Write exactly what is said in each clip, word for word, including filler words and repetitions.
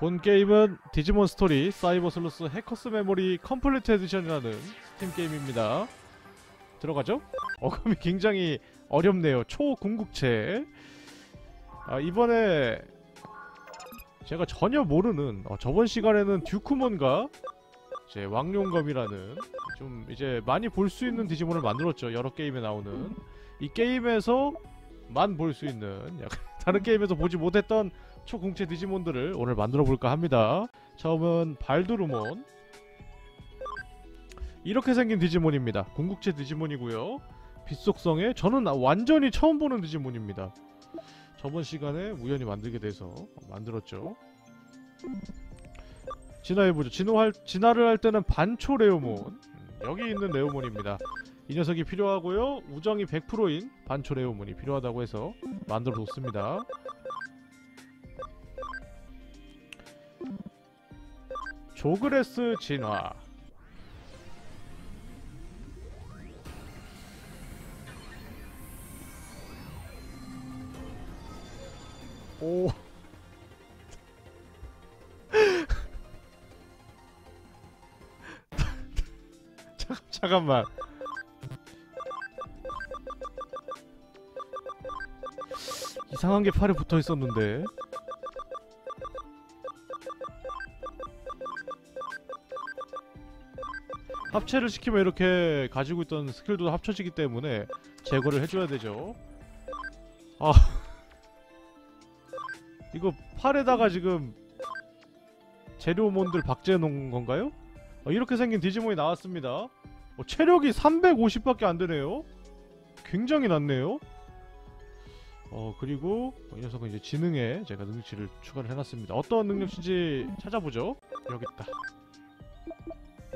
본 게임은 디지몬 스토리 사이버 슬로스 해커스 메모리 컴플리트 에디션이라는 스팀 게임입니다. 들어가죠? 어감이 굉장히 어렵네요. 초궁극체. 아, 이번에 제가 전혀 모르는 어, 저번 시간에는 듀크몬과 이제 왕룡검이라는 좀 이제 많이 볼 수 있는 디지몬을 만들었죠. 여러 게임에 나오는 이 게임에서만 볼 수 있는 약간 다른 게임에서 보지 못했던 초궁체 디지몬들을 오늘 만들어볼까 합니다. 처음은 발두르몬. 이렇게 생긴 디지몬입니다. 궁극체 디지몬이고요. 빛속성에 저는 완전히 처음 보는 디지몬입니다. 저번 시간에 우연히 만들게 돼서 만들었죠. 진화해보죠. 진화할, 진화를 할 때는 반초 레오몬. 음, 여기 있는 레오몬입니다. 이 녀석이 필요하고요. 우정이 백 퍼센트인 반초 레오몬이 필요하다고 해서 만들어뒀습니다. 조그레스 진화. 오. 자, 잠깐만. 이상한 게 팔에 붙어 있었는데. 합체를 시키면 이렇게 가지고 있던 스킬도 합쳐지기 때문에 제거를 해줘야 되죠. 아. 이거 팔에다가 지금 재료몬들 박제해놓은 건가요? 어, 이렇게 생긴 디지몬이 나왔습니다. 어, 체력이 삼백오십밖에 안 되네요. 굉장히 낮네요. 어 그리고 이 녀석은 이제 지능에 제가 능력치를 추가를 해놨습니다. 어떤 능력치인지 찾아보죠. 여기 있다.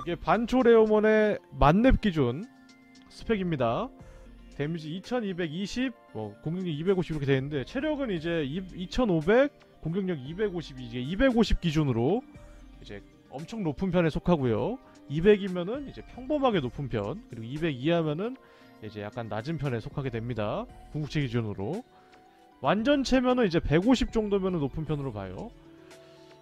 이게 반초 레오몬의 만렙 기준 스펙입니다. 데미지 이천이백이십, 뭐 공격력 이백오십 이렇게 되어있는데 체력은 이제 이천오백, 공격력 이백오십, 이제 이백오십 기준으로 이제 엄청 높은 편에 속하고요. 이백이면은 이제 평범하게 높은 편, 그리고 이백 이하면은 이제 약간 낮은 편에 속하게 됩니다. 궁극체 기준으로. 완전체면은 이제 백오십 정도면은 높은 편으로 봐요.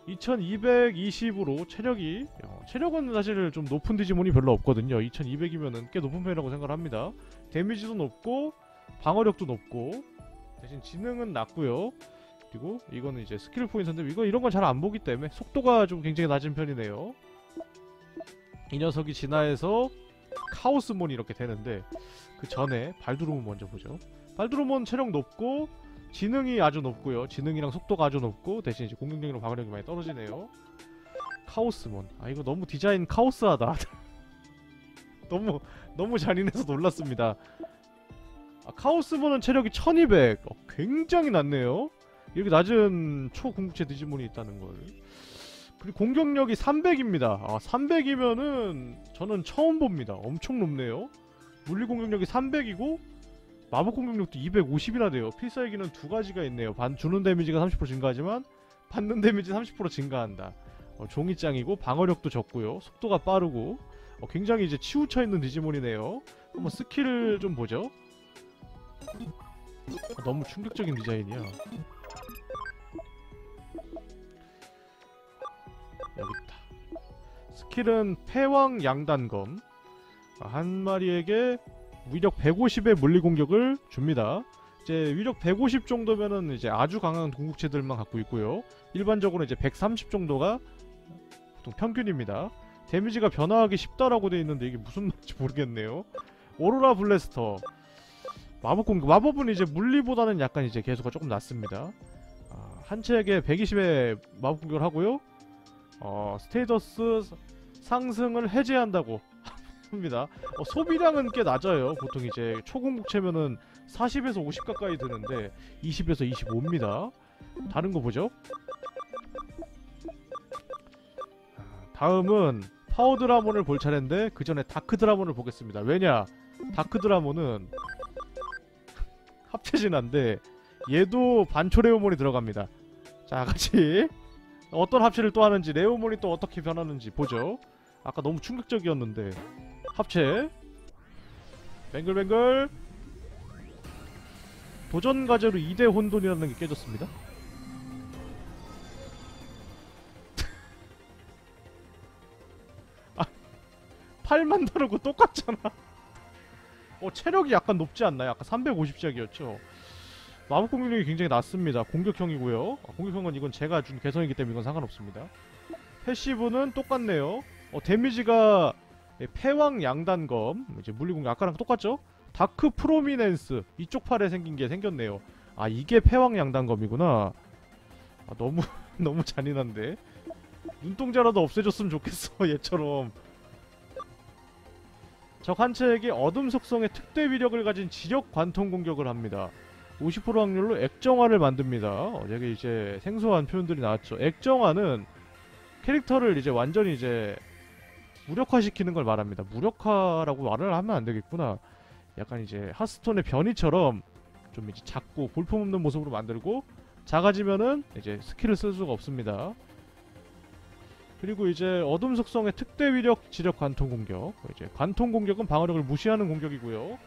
이천이백이십으로 체력이 어, 체력은 사실 좀 높은 디지몬이 별로 없거든요. 이천이백이면은 꽤 높은 편이라고 생각을 합니다. 데미지도 높고 방어력도 높고 대신 지능은 낮고요. 그리고 이거는 이제 스킬 포인트인데 이거 이런 건 잘 안 보기 때문에 속도가 좀 굉장히 낮은 편이네요. 이 녀석이 진화해서 카오스몬이 이렇게 되는데 그 전에 발두르몬 먼저 보죠. 발두르몬 체력 높고 지능이 아주 높고요. 지능이랑 속도가 아주 높고 대신 이제 공격력이랑 방어력이 많이 떨어지네요. 카오스몬. 아 이거 너무 디자인 카오스하다. 너무 너무 잔인해서 놀랐습니다. 아, 카오스몬은 체력이 천이백. 어, 굉장히 낮네요. 이렇게 낮은 초궁극체 디지몬이 있다는 걸. 그리고 공격력이 삼백입니다. 아 삼백이면은 저는 처음 봅니다. 엄청 높네요. 물리 공격력이 삼백이고 마법 공격력도 이백오십이나 돼요. 필살기는 두 가지가 있네요. 반, 주는 데미지가 삼십 퍼센트 증가하지만 받는 데미지 삼십 퍼센트 증가한다. 어, 종이짱이고 방어력도 적고요. 속도가 빠르고 어, 굉장히 이제 치우쳐 있는 디지몬이네요. 한번 스킬을 좀 보죠. 아, 너무 충격적인 디자인이야. 여기있다. 스킬은 패왕 양단검. 아, 한 마리에게 위력 백오십의 물리공격을 줍니다. 이제 위력 백오십 정도면은 이제 아주 강한 궁극체들만 갖고 있고요. 일반적으로 이제 백삼십 정도가 보통 평균입니다. 데미지가 변화하기 쉽다라고 되어 있는데 이게 무슨 말인지 모르겠네요. 오로라 블래스터. 마법 공격. 마법은 이제 물리보다는 약간 이제 개수가 조금 낮습니다. 아, 한 채에게 백이십의 마법 공격을 하고요. 어, 스테이더스 상승을 해제한다고. 합니다. 어, 소비량은 꽤 낮아요. 보통 이제 초궁극체면은 사십에서 오십 가까이 드는데 이십에서 이십오입니다. 다른 거 보죠. 다음은 파워드라몬을 볼 차례인데 그 전에 다크드라몬을 보겠습니다. 왜냐? 다크드라몬은 합체진화인데 얘도 반초 레오몬이 들어갑니다. 자, 같이 어떤 합체를 또 하는지 레오몬이 또 어떻게 변하는지 보죠. 아까 너무 충격적이었는데 합체 뱅글뱅글 도전과제로 이대 혼돈이라는 게 깨졌습니다. 활만 다르고 똑같잖아. 어, 체력이 약간 높지 않나요? 아까 삼백오십작이었죠? 마법 공격력이 굉장히 낮습니다. 공격형이고요. 아, 공격형은 이건 제가 준 개성이기 때문에 이건 상관없습니다. 패시브는 똑같네요. 어, 데미지가 예, 패왕 양단검, 이제 물리공격 아까랑 똑같죠? 다크 프로미넨스, 이쪽 팔에 생긴 게 생겼네요. 아, 이게 패왕 양단검이구나. 아, 너무 너무 잔인한데. 눈동자라도 없애줬으면 좋겠어. 얘처럼 적 한 체에게 어둠 속성의 특대 위력을 가진 지력 관통 공격을 합니다. 오십 퍼센트 확률로 액정화를 만듭니다. 어, 여기 이제 생소한 표현들이 나왔죠. 액정화는 캐릭터를 이제 완전히 이제 무력화시키는 걸 말합니다. 무력화라고 말을 하면 안 되겠구나. 약간 이제 핫스톤의 변이처럼 좀 이제 작고 볼품없는 모습으로 만들고, 작아지면은 이제 스킬을 쓸 수가 없습니다. 그리고 이제 어둠 속성의 특대 위력 지력 관통 공격, 이제 관통 공격은 방어력을 무시하는 공격이고요.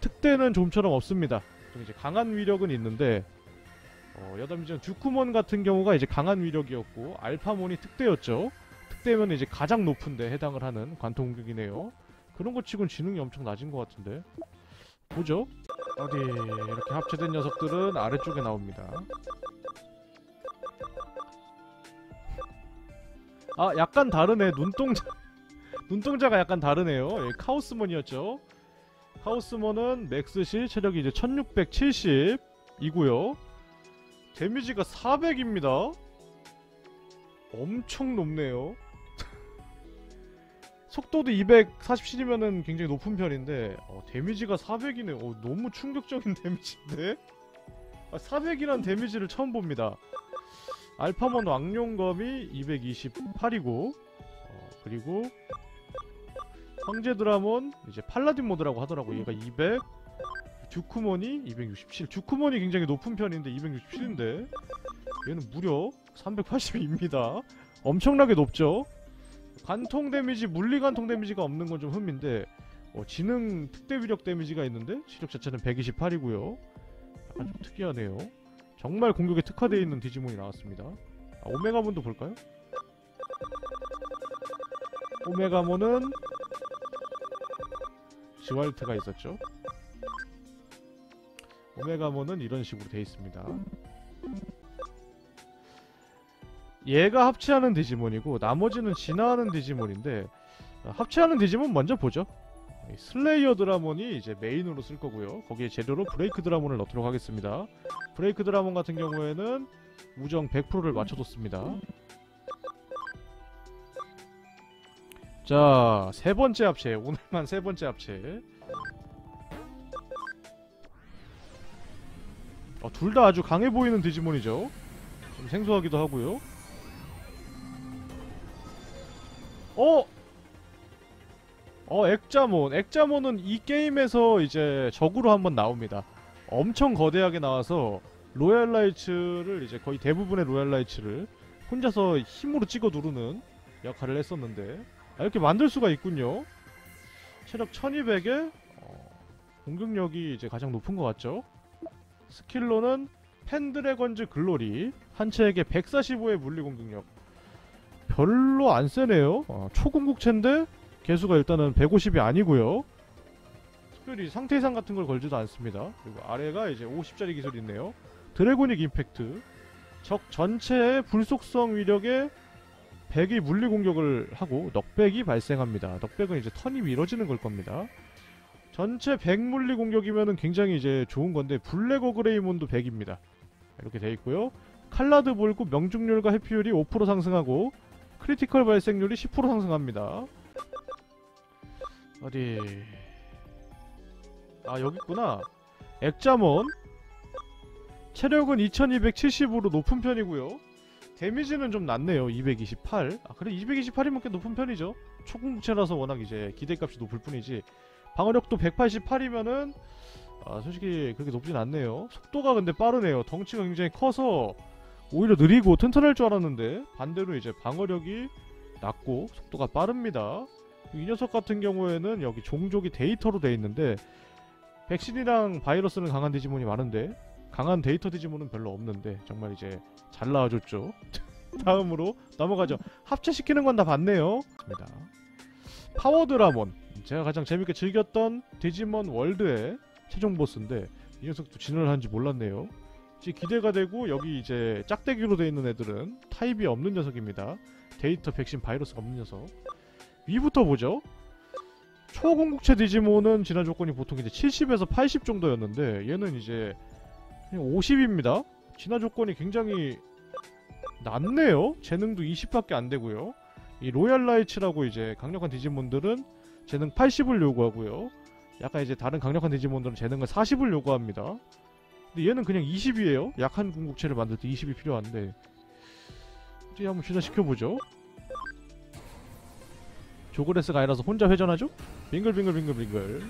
특대는 좀처럼 없습니다. 좀 이제 강한 위력은 있는데, 어, 여담이지만 주쿠몬 같은 경우가 이제 강한 위력이었고 알파몬이 특대였죠. 특대면 이제 가장 높은데 해당을 하는 관통 공격이네요. 그런 것 치곤 지능이 엄청 낮은 것 같은데 보죠. 어디 이렇게 합체된 녀석들은 아래쪽에 나옵니다. 아, 약간 다르네. 눈동자 눈동자가 약간 다르네요. 예, 카오스몬이었죠. 카오스몬은 맥스시 체력이 이제 천육백칠십 이고요. 데미지가 사백입니다. 엄청 높네요. 속도도 이백사십칠이면은 굉장히 높은 편인데, 어, 데미지가 사백이네. 어, 너무 충격적인 데미지인데? 아, 사백이란 데미지를 처음 봅니다. 알파몬 왕룡검이 이백이십팔이고, 어, 그리고 황제드라몬 이제 팔라딘 모드라고 하더라고. 얘가 이백, 듀크몬이 이백육십칠. 듀크몬이 굉장히 높은 편인데 이백육십칠인데 얘는 무려 삼백팔십이입니다. 엄청나게 높죠? 관통 데미지, 물리 관통 데미지가 없는 건 좀 흠인데, 어, 지능 특대 위력 데미지가 있는데 시력 자체는 백이십팔이고요. 약간 좀 특이하네요. 정말 공격에 특화되어 있는 디지몬이 나왔습니다. 아, 오메가몬도 볼까요? 오메가몬은 지왈트가 있었죠. 오메가몬은 이런 식으로 돼 있습니다. 얘가 합체하는 디지몬이고 나머지는 진화하는 디지몬인데, 합체하는 디지몬 먼저 보죠. 슬레이어 드라몬이 이제 메인으로 쓸 거고요. 거기에 재료로 브레이크 드라몬을 넣도록 하겠습니다. 브레이크 드라몬 같은 경우에는 우정 백 퍼센트를 맞춰뒀습니다. 자, 세 번째 합체. 오늘만 세 번째 합체. 어, 둘 다 아주 강해 보이는 디지몬이죠. 좀 생소하기도 하고요. 어! 어, 엑자몬. 엑자몬은 이 게임에서 이제 적으로 한번 나옵니다. 엄청 거대하게 나와서 로얄나이츠를 이제 거의 대부분의 로얄나이츠를 혼자서 힘으로 찍어 누르는 역할을 했었는데, 아, 이렇게 만들 수가 있군요. 체력 천이백에 어, 공격력이 이제 가장 높은 것 같죠? 스킬로는 팬드래건즈 글로리, 한 체에게 백사십오의 물리공격력. 별로 안 세네요. 아, 초궁극체인데 개수가 일단은 백오십이 아니고요. 특별히 상태 이상 같은 걸 걸지도 않습니다. 그리고 아래가 이제 오십짜리 기술이 있네요. 드래고닉 임팩트, 적 전체의 불속성 위력에 백이 물리공격을 하고 넉백이 발생합니다. 넉백은 이제 턴이 미뤄지는 걸 겁니다. 전체 백 물리공격이면은 굉장히 이제 좋은 건데, 블랙 오그레이몬도 백입니다. 이렇게 돼 있고요. 칼라드 볼구 명중률과 회피율이 오 퍼센트 상승하고 크리티컬 발생률이 십 퍼센트 상승합니다. 어디... 아, 여기 있구나. 엑자몬 체력은 이천이백칠십으로 높은 편이고요. 데미지는 좀 낮네요. 이백이십팔. 아, 그래, 이백이십팔이면 꽤 높은 편이죠. 초궁극체라서 워낙 이제 기대값이 높을 뿐이지, 방어력도 백팔십팔이면은 아, 솔직히 그렇게 높진 않네요. 속도가 근데 빠르네요. 덩치가 굉장히 커서 오히려 느리고 튼튼할 줄 알았는데, 반대로 이제 방어력이 낮고 속도가 빠릅니다. 이 녀석 같은 경우에는 여기 종족이 데이터로 돼 있는데, 백신이랑 바이러스는 강한 디지몬이 많은데 강한 데이터 디지몬은 별로 없는데 정말 이제 잘 나와줬죠. 다음으로 넘어가죠. 합체시키는 건 다 봤네요. 파워드라몬, 제가 가장 재밌게 즐겼던 디지몬 월드의 최종 보스인데 이 녀석도 진화를 하는지 몰랐네요. 기대가 되고, 여기 이제 짝대기로 되어 있는 애들은 타입이 없는 녀석입니다. 데이터, 백신, 바이러스가 없는 녀석. 위부터 보죠. 초궁극체 디지몬은 진화 조건이 보통 이제 칠십에서 팔십 정도였는데 얘는 이제 오십입니다. 진화 조건이 굉장히 낮네요. 재능도 이십밖에 안 되고요. 이 로얄나이츠라고 이제 강력한 디지몬들은 재능 팔십을 요구하고요. 약간 이제 다른 강력한 디지몬들은 재능을 사십을 요구합니다. 근데 얘는 그냥 이십이에요. 약한 궁극체를 만들 때 이십이 필요한데 이제 한번 진화시켜보죠. 조그레스가 아니라서 혼자 회전하죠? 빙글빙글빙글빙글.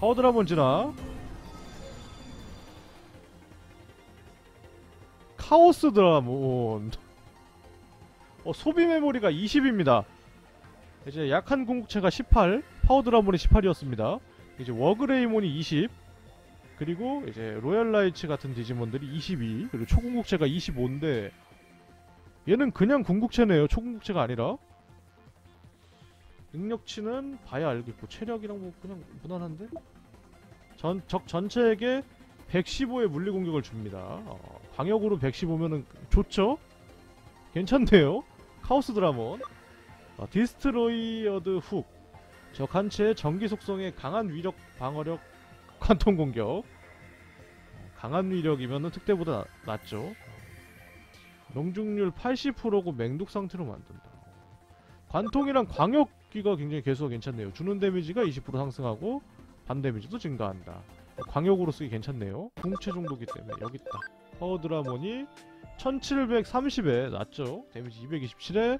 파워드라몬 진화. 카오스드라몬. 어, 소비 메모리가 이십입니다. 이제 약한 궁극체가 십팔, 파워드라몬이 십팔이었습니다. 이제 워그레이몬이 이십, 그리고 이제 로얄라이츠 같은 디지몬들이 이십이, 그리고 초궁극체가 이십오인데 얘는 그냥 궁극체네요. 초궁극체가 아니라. 능력치는 봐야 알겠고 체력이랑 뭐 그냥 무난한데? 전, 적 전체에게 백십오의 물리공격을 줍니다. 어, 방역으로 백십오면은 좋죠? 괜찮네요. 카오스드라몬. 어, 디스트로이어드 훅. 적 한 체의 전기 속성의 강한 위력, 방어력, 관통 공격. 어, 강한 위력이면은 특대보다 나, 낫죠. 명중률 팔십 퍼센트고 맹독 상태로 만든다. 관통이랑 광역기가 굉장히 개수가 괜찮네요. 주는 데미지가 이십 퍼센트 상승하고 반 데미지도 증가한다. 광역으로 쓰기 괜찮네요. 궁체 정도기 때문에. 여기 있다. 파워드라몬이 천칠백삼십에 낮죠. 데미지 이백이십칠에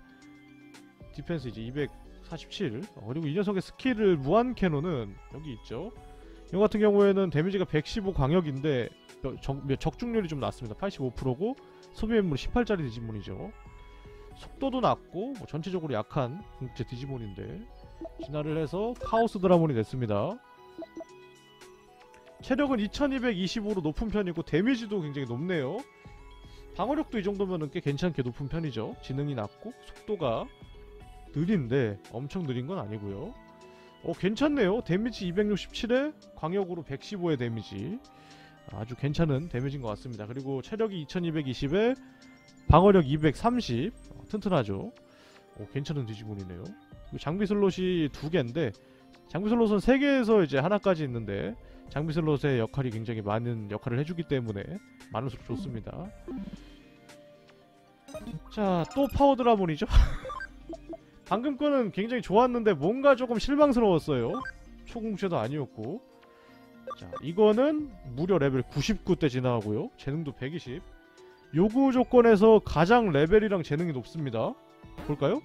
디펜스 이제 이백사십칠. 어, 그리고 이 녀석의 스킬을 무한 캐논은 여기 있죠. 이 같은 경우에는 데미지가 백십오 광역인데 적, 적중률이 좀 낮습니다. 팔십오 퍼센트고 소비맵물이 십팔짜리 디지몬이죠. 속도도 낮고 뭐 전체적으로 약한 궁극체 디지몬인데 진화를 해서 카오스드라몬이 됐습니다. 체력은 이천이백이십오로 높은 편이고 데미지도 굉장히 높네요. 방어력도 이 정도면은 꽤 괜찮게 높은 편이죠. 지능이 낮고 속도가 느린데 엄청 느린 건 아니고요. 어, 괜찮네요. 데미지 이백육십칠에 광역으로 백십오의 데미지. 아주 괜찮은 데미지인 것 같습니다. 그리고 체력이 이천이백이십에 방어력 이백삼십. 어, 튼튼하죠. 어, 괜찮은 디지몬이네요. 장비 슬롯이 두 개인데 장비 슬롯은 세 개에서 이제 하나까지 있는데 장비 슬롯의 역할이 굉장히 많은 역할을 해주기 때문에 많을수록 좋습니다. 자, 또 파워드라몬이죠. 방금 거는 굉장히 좋았는데 뭔가 조금 실망스러웠어요. 초궁체도 아니었고. 자, 이거는 무려 레벨 구십구 때 진화하고요. 재능도 백이십. 요구 조건에서 가장 레벨이랑 재능이 높습니다. 볼까요?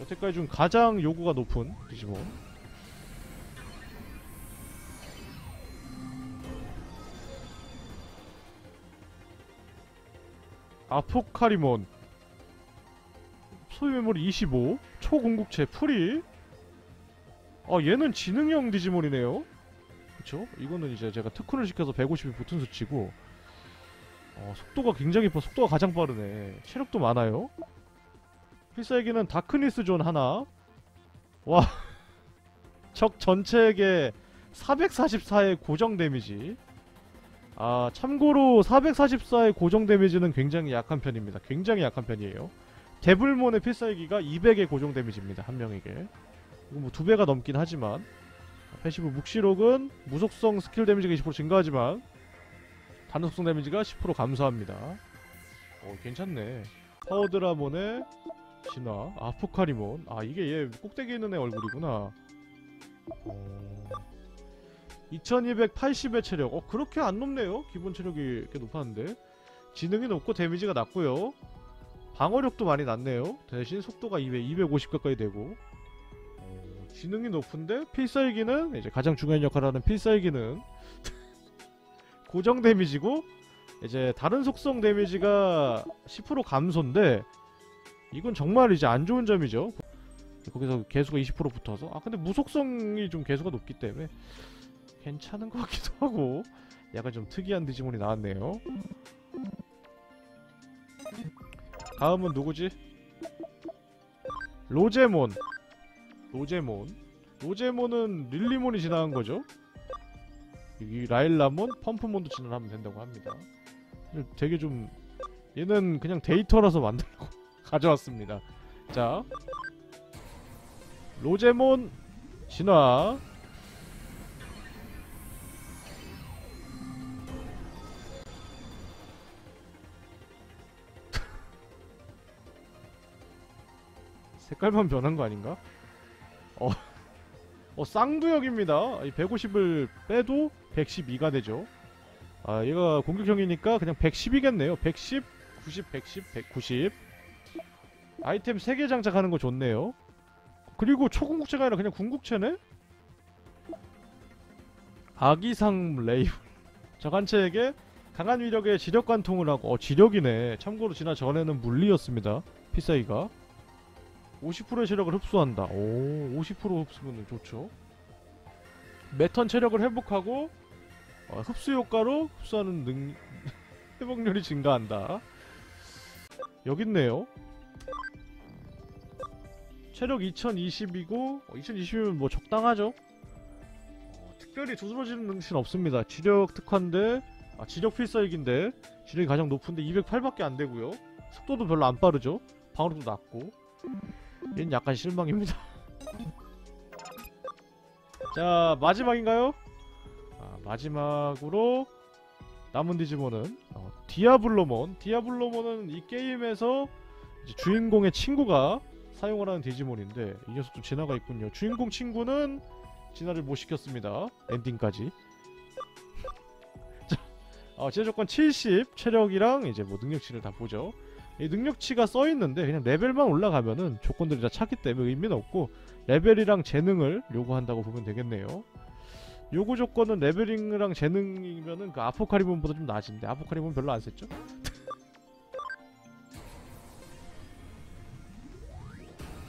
여태까지 중 가장 요구가 높은 디지몬. 아포칼리몬. 소유 메모리 이십오. 초궁극체 프리. 아, 얘는 지능형 디지몬이네요. 그쵸? 이거는 이제 제가 특훈을 시켜서 백오십이 붙은 수치고. 어, 속도가 굉장히 빠, 속도가 가장 빠르네. 체력도 많아요. 필살기는 다크니스 존 하나. 와. 적 전체에게 사백사십사의 고정 데미지. 아, 참고로 사백사십사의 고정 데미지는 굉장히 약한 편입니다. 굉장히 약한 편이에요. 데블몬의 필살기가 이백의 고정 데미지입니다. 한 명에게. 이거 뭐 두 배가 넘긴 하지만. 패시브 묵시록은 무속성 스킬 데미지가 이십 퍼센트 증가하지만 다른 속성 데미지가 십 퍼센트 감소합니다. 어, 괜찮네. 파워드라몬의 진화. 아포칼리몬. 아, 이게 얘 꼭대기에 있는 애 얼굴이구나. 어... 이천이백팔십의 체력. 어, 그렇게 안 높네요. 기본 체력이 꽤 높았는데 지능이 높고 데미지가 낮고요. 방어력도 많이 낮네요. 대신 속도가 이백, 이백오십 가까이 되고. 어... 지능이 높은데 필살기는 이제 가장 중요한 역할을 하는 필살기는 고정 데미지고 이제 다른 속성 데미지가 십 퍼센트 감소인데 이건 정말 이제 안 좋은 점이죠. 거기서 개수가 이십 퍼센트 붙어서. 아, 근데 무속성이 좀 개수가 높기 때문에 괜찮은 것 같기도 하고 약간 좀 특이한 디지몬이 나왔네요. 다음은 누구지? 로제몬. 로제몬. 로제몬은 릴리몬이 지나간 거죠? 여기 라일라몬, 펌프몬도 진화하면 된다고 합니다. 되게 좀... 얘는 그냥 데이터라서 만들고 가져왔습니다. 자, 로제몬 진화. 색깔만 변한 거 아닌가? 어, 어 쌍두역입니다. 백오십을 빼도 백십이가 되죠. 아, 얘가 공격형이니까 그냥 백십이겠네요. 백십, 구십, 백십, 백구십. 아이템 세 개 장착하는 거 좋네요. 그리고 초궁극체가 아니라 그냥 궁극체네? 아기상 레이블. 저간체에게 강한 위력에 지력 관통을 하고, 어 지력이네. 참고로 지나 전에는 물리였습니다. 피사이가 오십 퍼센트의 체력을 흡수한다. 오, 오십 퍼센트 흡수면 좋죠. 매턴 체력을 회복하고, 어, 흡수 효과로 흡수하는 능... 회복률이 증가한다. 여깄네요. 체력 이천이십이고 어, 이천이십이면 뭐 적당하죠. 어, 특별히 두드러지는 능신 없습니다. 지력 특화인데, 아, 지력 필살기인데 지력이 가장 높은데 이백팔밖에 안되고요. 속도도 별로 안 빠르죠. 방어력도 낮고. 얘는 약간 실망입니다. 자, 마지막인가요? 아, 마지막으로 남은 디지몬은 어, 디아블로몬. 디아블로몬은 이 게임에서 이제 주인공의 친구가 사용을 하는 디지몬인데, 이 녀석도 진화가 있군요. 주인공 친구는 진화를 못 시켰습니다. 엔딩까지. 자, 어, 진화 조건 칠십, 체력이랑 이제 뭐 능력치를 다 보죠. 이 능력치가 써있는데 그냥 레벨만 올라가면은 조건들이 다 차기 때문에 의미는 없고, 레벨이랑 재능을 요구한다고 보면 되겠네요. 요구 조건은 레벨링이랑 재능이면은 그 아포칼리몬보다 좀 낮은데, 아포칼리몬 별로 안 셌죠?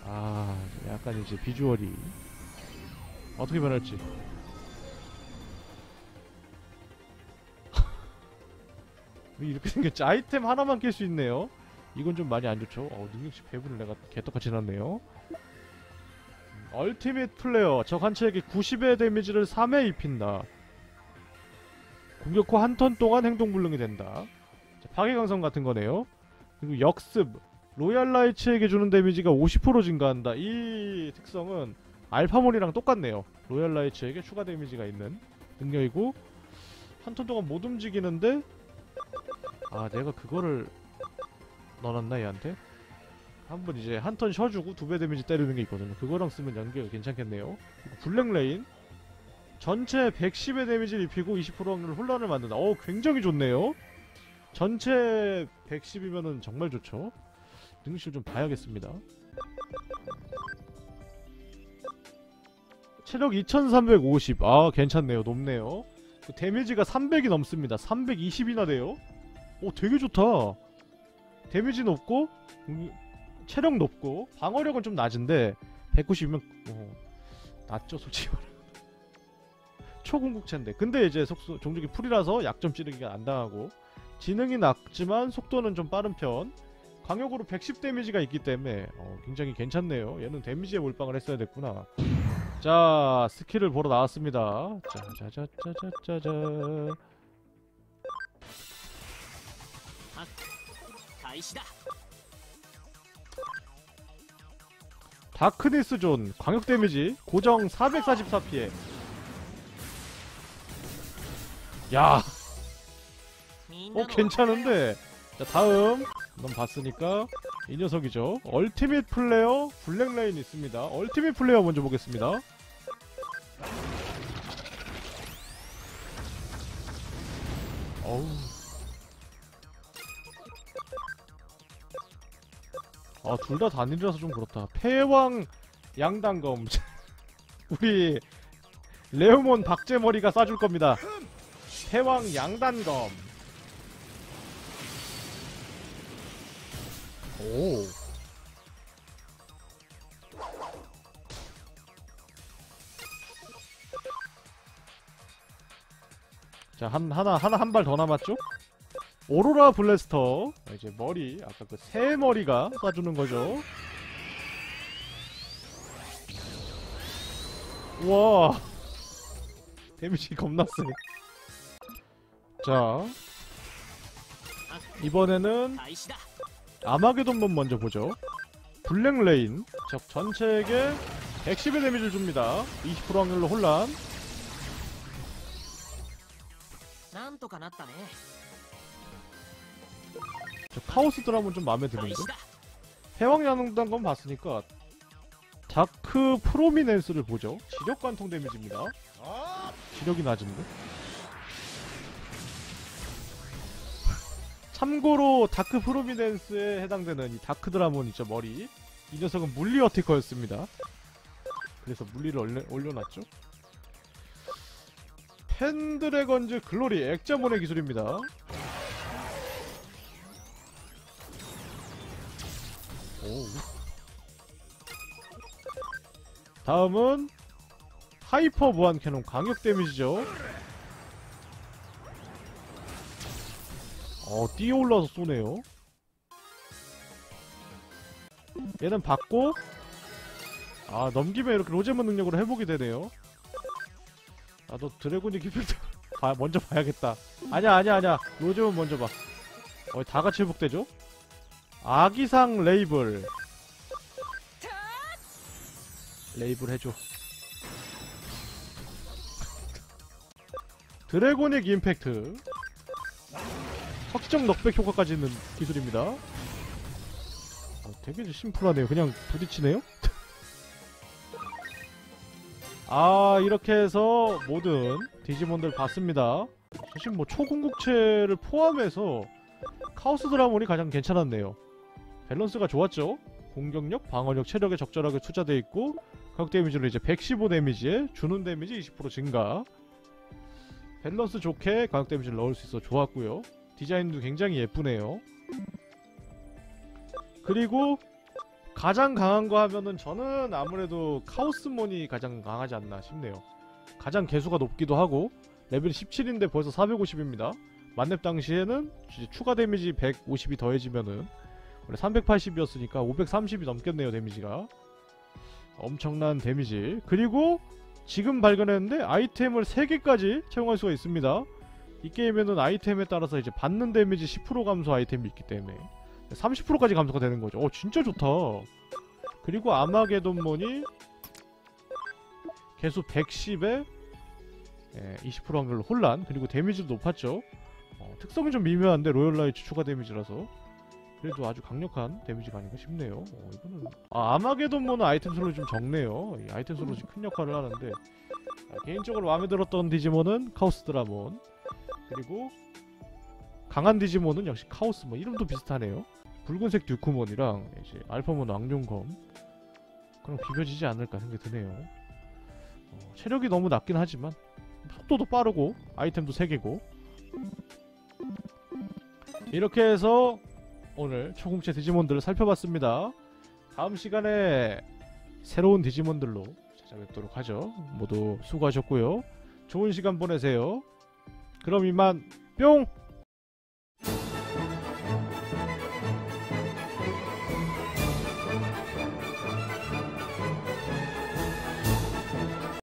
아, 약간 이제 비주얼이 어떻게 변할지. 왜 이렇게 생겼지? 아이템 하나만 낄 수 있네요. 이건 좀 많이 안 좋죠. 어, 능력치 배분을 내가 개떡같이 났네요. 음, 얼티밋 플레이어. 적 한 체에게 구십의 데미지를 삼회 입힌다. 공격 후 한 턴 동안 행동 불능이 된다. 자, 파괴 강성 같은 거네요. 그리고 역습. 로얄나이츠에게 주는 데미지가 오십 퍼센트 증가한다. 이 특성은 알파몬이랑 똑같네요. 로얄나이츠에게 추가 데미지가 있는 능력이고, 한 턴 동안 못 움직이는데, 아, 내가 그거를 넣어놨나 얘한테? 한번 이제 한 턴 쉬어주고 두 배 데미지 때리는 게 있거든요. 그거랑 쓰면 연계가 괜찮겠네요. 블랙레인. 전체 백십의 데미지를 입히고 이십 퍼센트 확률 혼란을 만든다. 어우, 굉장히 좋네요. 전체 백십이면은 정말 좋죠. 능력치를 좀 봐야겠습니다. 체력 이천삼백오십. 아, 괜찮네요. 높네요. 그 데미지가 삼백이 넘습니다. 삼백이십이나 돼요. 오, 되게 좋다. 데미지 높고, 음, 체력 높고, 방어력은 좀 낮은데 백구십이면 어, 낮죠 솔직히 말하면. 초궁극체인데, 근데 이제 속수, 종족이 풀이라서 약점 찌르기가 안 당하고, 지능이 낮지만 속도는 좀 빠른 편. 강력으로 백십 데미지가 있기 때문에 어, 굉장히 괜찮네요. 얘는 데미지에 몰빵을 했어야 됐구나. 자, 스킬을 보러 나왔습니다. 짜자자자자자자. 다크니스 존. 광역 데미지 고정 사백사십사 피해. 야, 어 괜찮은데. 자, 다음 넌 봤으니까 이 녀석이죠. 얼티밋 플레이어, 블랙라인 있습니다. 얼티밋 플레이어 먼저 보겠습니다. 어우, 아, 둘 다 단일이라서 좀 그렇다. 패왕 양단검. 우리 레오몬 박제머리가 싸줄 겁니다. 패왕 양단검. 오. 자, 한 하나 하나 한 발 더 남았죠? 오로라 블래스터. 이제 머리, 아까 그 새 머리가 쏴주는 거죠. 우와 데미지 겁나 세. 자 이번에는 아마게돈몬 먼저 보죠. 블랙레인 적 전체에게 백십의 데미지를 줍니다. 이십 퍼센트 확률로 혼란. 저 카오스드라몬 좀 마음에 드는데? 해왕야능단 건 봤으니까 다크 프로미넨스를 보죠. 지력 관통 데미지입니다. 지력이 낮은데? 참고로 다크 프로미넨스에 해당되는 이 다크드라몬 있죠, 머리. 이 녀석은 물리 어티커였습니다. 그래서 물리를 올려, 올려놨죠. 팬드래건즈 글로리 엑자몬의 기술입니다. 오우. 다음은 하이퍼 무한 캐논 강력 데미지죠. 어 뛰어올라서 쏘네요. 얘는 받고 아 넘기면 이렇게 로제몬 능력으로 회복이 되네요. 나도 드래고닉 임팩트 봐, 먼저 봐야겠다. 아냐 아냐 아냐 로제몬 먼저 봐. 어 다같이 회복되죠? 아기상 레이블 레이블 해줘. 드래고닉 임팩트 확정 넉백 효과까지 있는 기술입니다. 어, 되게 심플하네요. 그냥 부딪히네요? 아 이렇게 해서 모든 디지몬들 봤습니다. 사실 뭐 초궁극체를 포함해서 카오스 드라몬이 가장 괜찮았네요. 밸런스가 좋았죠? 공격력, 방어력, 체력에 적절하게 투자돼 있고 가격 데미지로 이제 백십오 데미지에 주는 데미지 이십 퍼센트 증가. 밸런스 좋게 가격 데미지를 넣을 수 있어 좋았고요. 디자인도 굉장히 예쁘네요. 그리고 가장 강한 거 하면은 저는 아무래도 카오스몬이 가장 강하지 않나 싶네요. 가장 개수가 높기도 하고 레벨이 십칠인데 벌써 사백오십입니다. 만렙 당시에는 이제 추가 데미지 백오십이 더해지면은 원래 삼백팔십이었으니까 오백삼십이 넘겠네요. 데미지가 엄청난 데미지. 그리고 지금 발견했는데 아이템을 세 개까지 채용할 수가 있습니다. 이 게임에는 아이템에 따라서 이제 받는 데미지 십 퍼센트 감소 아이템이 있기 때문에 삼십 퍼센트까지 감소가 되는 거죠. 어 진짜 좋다. 그리고 아마게돈몬이 개수 백십에 예, 이십 퍼센트 확률로 혼란. 그리고 데미지도 높았죠. 어, 특성이 좀 미묘한데 로얄나이츠 추가 데미지라서 그래도 아주 강력한 데미지가 아닌가 싶네요. 어, 이거는 아, 아마게돈몬은 아이템 슬롯이 좀 적네요. 이 아이템 슬롯이 큰 역할을 하는데 아, 개인적으로 마음에 들었던 디지몬은 카오스 드라몬. 그리고 강한 디지몬은 역시 카오스몬. 이름도 비슷하네요. 붉은색 듀크몬이랑 이제 알파몬 왕룡검. 그럼 비벼지지 않을까 생각이 드네요. 어, 체력이 너무 낮긴 하지만 속도도 빠르고 아이템도 세 개고 이렇게 해서 오늘 초궁체 디지몬들을 살펴봤습니다. 다음 시간에 새로운 디지몬들로 찾아뵙도록 하죠. 모두 수고하셨고요. 좋은 시간 보내세요. 그럼 이만 뿅!